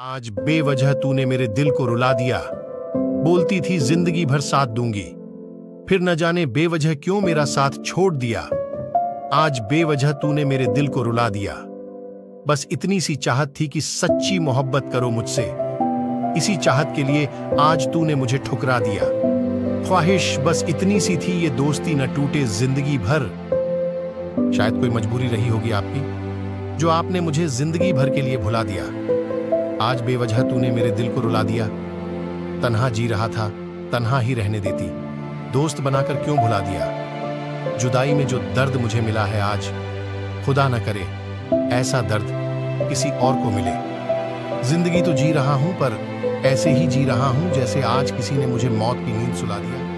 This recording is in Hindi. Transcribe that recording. आज बेवजह तूने मेरे दिल को रुला दिया। बोलती थी जिंदगी भर साथ दूंगी, फिर न जाने बेवजह क्यों मेरा साथ छोड़ दिया। आज बेवजह तूने मेरे दिल को रुला दिया। बस इतनी सी चाहत थी कि सच्ची मोहब्बत करो मुझसे, इसी चाहत के लिए आज तूने मुझे ठुकरा दिया। ख्वाहिश बस इतनी सी थी, ये दोस्ती न टूटे जिंदगी भर। शायद कोई मजबूरी रही होगी आपकी, जो आपने मुझे जिंदगी भर के लिए भुला दिया। आज बेवजह तूने मेरे दिल को रुला दिया। तन्हा जी रहा था, तन्हा ही रहने देती, दोस्त बनाकर क्यों भुला दिया। जुदाई में जो दर्द मुझे मिला है आज, खुदा न करे ऐसा दर्द किसी और को मिले। जिंदगी तो जी रहा हूं, पर ऐसे ही जी रहा हूं जैसे आज किसी ने मुझे मौत की नींद सुला दिया।